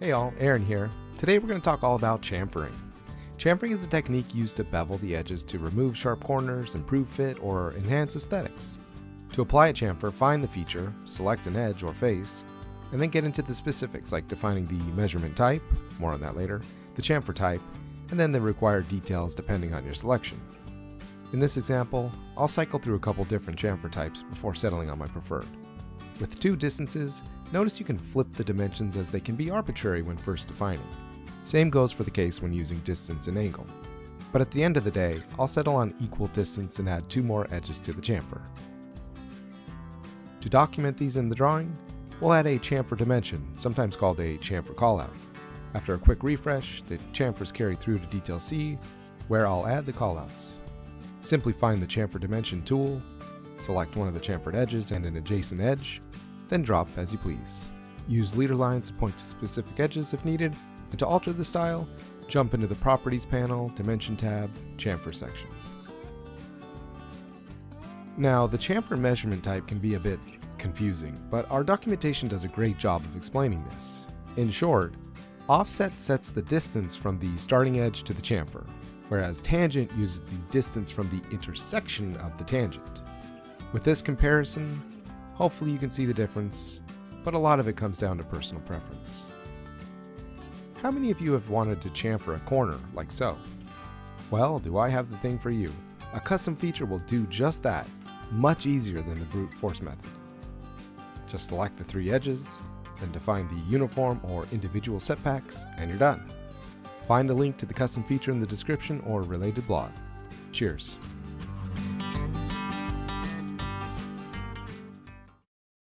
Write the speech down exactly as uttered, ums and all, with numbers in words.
Hey all, Aaron here. Today we're going to talk all about chamfering. Chamfering is a technique used to bevel the edges to remove sharp corners, improve fit, or enhance aesthetics. To apply a chamfer, find the feature, select an edge or face, and then get into the specifics like defining the measurement type, more on that later, the chamfer type, and then the required details depending on your selection. In this example, I'll cycle through a couple different chamfer types before settling on my preferred. With two distances, notice you can flip the dimensions as they can be arbitrary when first defining. Same goes for the case when using distance and angle. But at the end of the day, I'll settle on equal distance and add two more edges to the chamfer. To document these in the drawing, we'll add a chamfer dimension, sometimes called a chamfer callout. After a quick refresh, the chamfers carry through to detail C, where I'll add the callouts. Simply find the chamfer dimension tool, select one of the chamfered edges and an adjacent edge, then drop as you please. Use leader lines to point to specific edges if needed, and to alter the style, jump into the Properties panel, Dimension tab, Chamfer section. Now, the chamfer measurement type can be a bit confusing, but our documentation does a great job of explaining this. In short, offset sets the distance from the starting edge to the chamfer, whereas tangent uses the distance from the intersection of the tangent. With this comparison, hopefully you can see the difference, but a lot of it comes down to personal preference. How many of you have wanted to chamfer a corner, like so? Well, do I have the thing for you? A custom feature will do just that, much easier than the brute force method. Just select the three edges, then define the uniform or individual setbacks, and you're done. Find a link to the custom feature in the description or related blog. Cheers.